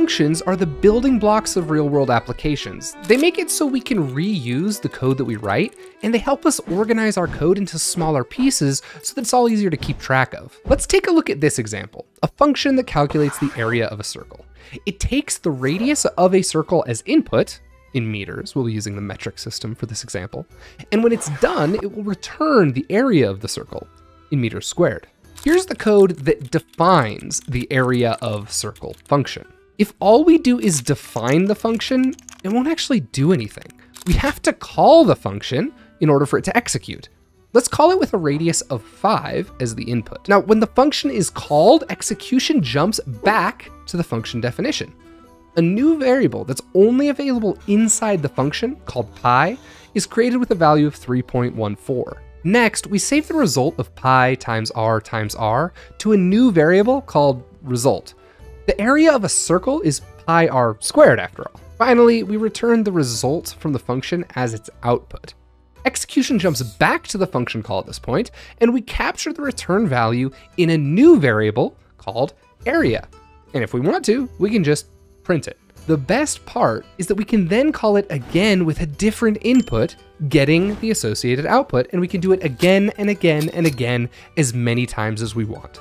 functions are the building blocks of real-world applications. They make it so we can reuse the code that we write, and they help us organize our code into smaller pieces so that it's all easier to keep track of. Let's take a look at this example, a function that calculates the area of a circle. It takes the radius of a circle as input, in meters, we'll be using the metric system for this example, and when it's done, it will return the area of the circle in meters squared. Here's the code that defines the area of circle function. If all we do is define the function, it won't actually do anything. We have to call the function in order for it to execute. Let's call it with a radius of 5 as the input. Now, when the function is called, execution jumps back to the function definition. A new variable that's only available inside the function, called pi, is created with a value of 3.14. Next, we save the result of pi times r to a new variable called result. The area of a circle is pi r squared after all. Finally, we return the result from the function as its output. Execution jumps back to the function call at this point, and we capture the return value in a new variable called area. And if we want to, we can just print it. The best part is that we can then call it again with a different input, getting the associated output, and we can do it again and again and again as many times as we want.